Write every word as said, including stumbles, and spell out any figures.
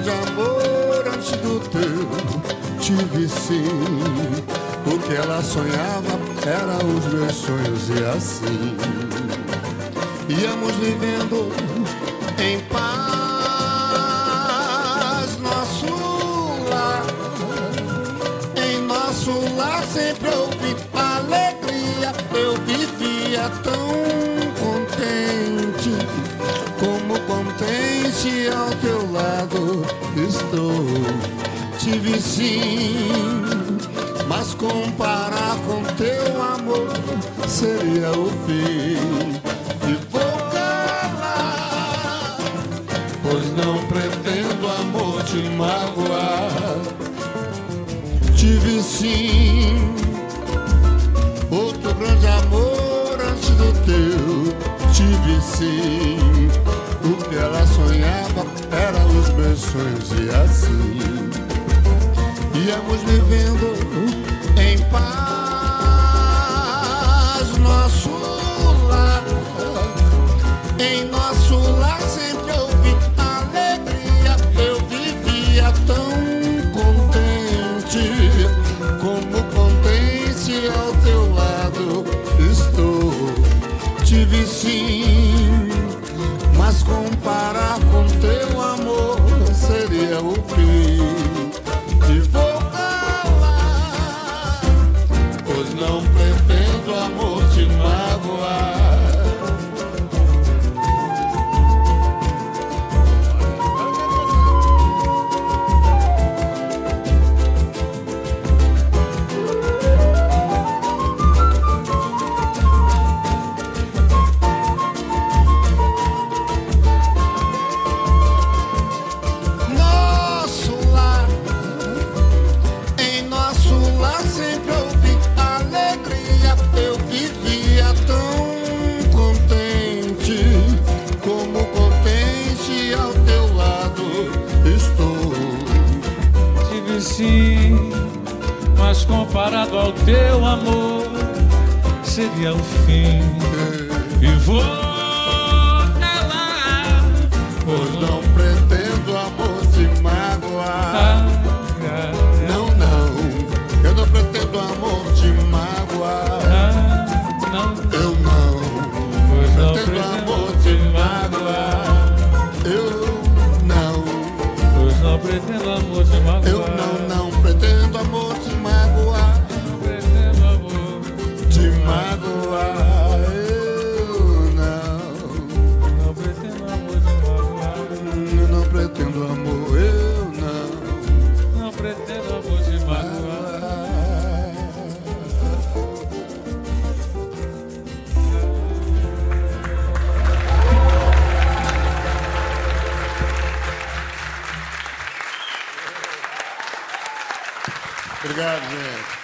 grande amor antes do teu, tive sim. O que ela sonhava era os meus sonhos e assim íamos vivendo em paz. Nosso lar, em nosso lar sempre houve alegria. Eu vivia tão contente, como contente ao teu lado estou. Tive sim, mas comparar com teu amor seria o fim. E vou calar, pois não pretendo, amor, te magoar. Tive sim outro grande amor antes do teu. Tive sim, o que ela sonhava era os meus sonhos e assim íamos vivendo em paz. Nosso lar, em nosso lar sempre houve alegria. Eu vivia tão contente, como contente ao teu lado estou. Tive sim, mas comparar com teu amor seria o fim. E vou calar, pois não pretendo, amor, te magoar. Mas comparado ao teu amor seria o fim. E vou calar, pois não pretendo, amor, te magoar. Não, não, eu não pretendo, amor, te magoar. Eu não pretendo, amor, te magoar. Eu não, pois não pretendo, amor, te magoar. Eu não, não pretendo, amor, te magoar. Não pretendo, amor, te magoar. Eu não, não pretendo, amor, te magoar. Eu não pretendo, amor, eu não, não pretendo, amor, te magoar. Obrigado, gente.